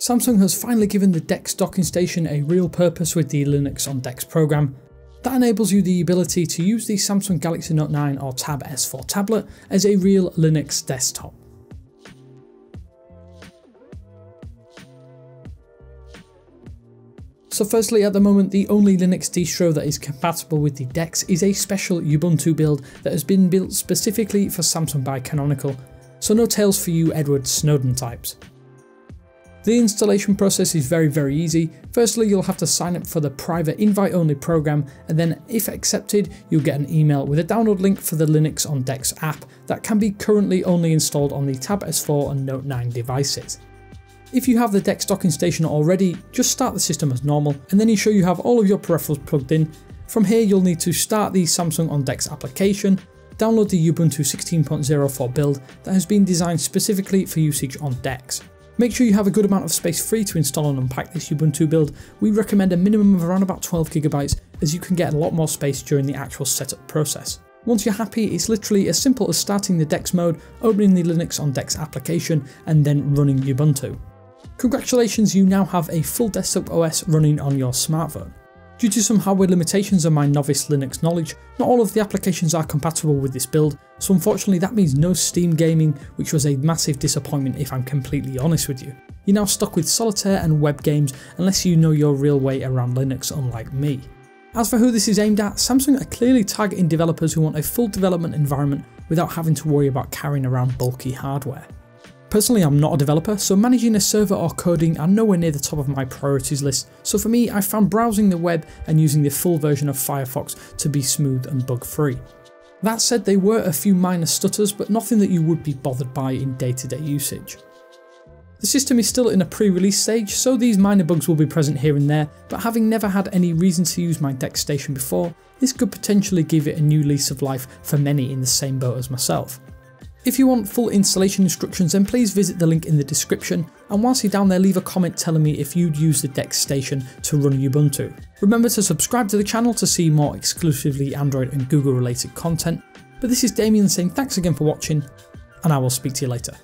Samsung has finally given the DeX docking station a real purpose with the Linux on DeX program. That enables you the ability to use the Samsung Galaxy Note 9 or Tab S4 tablet as a real Linux desktop. So firstly, at the moment, the only Linux distro that is compatible with the DeX is a special Ubuntu build that has been built specifically for Samsung by Canonical, so no tales for you Edward Snowden types. The installation process is very easy. Firstly, you'll have to sign up for the private invite-only program, and then if accepted, you'll get an email with a download link for the Linux on DeX app that can be currently only installed on the Tab S4 and Note 9 devices. If you have the DeX docking station already, just start the system as normal and then ensure you have all of your peripherals plugged in. From here, you'll need to start the Samsung on DeX application, download the Ubuntu 16.04 build that has been designed specifically for usage on DeX. Make sure you have a good amount of space free to install and unpack this Ubuntu build. We recommend a minimum of around about 12 GB, as you can get a lot more space during the actual setup process. Once you're happy, it's literally as simple as starting the DeX mode, opening the Linux on DeX application and then running Ubuntu. Congratulations, you now have a full desktop OS running on your smartphone. Due to some hardware limitations and my novice Linux knowledge, not all of the applications are compatible with this build, so unfortunately that means no Steam gaming, which was a massive disappointment if I'm completely honest with you. You're now stuck with solitaire and web games unless you know your real way around Linux, unlike me. As for who this is aimed at, Samsung are clearly targeting developers who want a full development environment without having to worry about carrying around bulky hardware. Personally, I'm not a developer, so managing a server or coding are nowhere near the top of my priorities list, so for me I found browsing the web and using the full version of Firefox to be smooth and bug-free. That said, there were a few minor stutters, but nothing that you would be bothered by in day-to-day usage. The system is still in a pre-release stage, so these minor bugs will be present here and there, but having never had any reason to use my DeX station before, this could potentially give it a new lease of life for many in the same boat as myself. If you want full installation instructions, then please visit the link in the description, and whilst you're down there leave a comment telling me if you'd use the DeX station to run Ubuntu. Remember to subscribe to the channel to see more exclusively Android and Google related content, but this is Damien saying thanks again for watching, and I will speak to you later.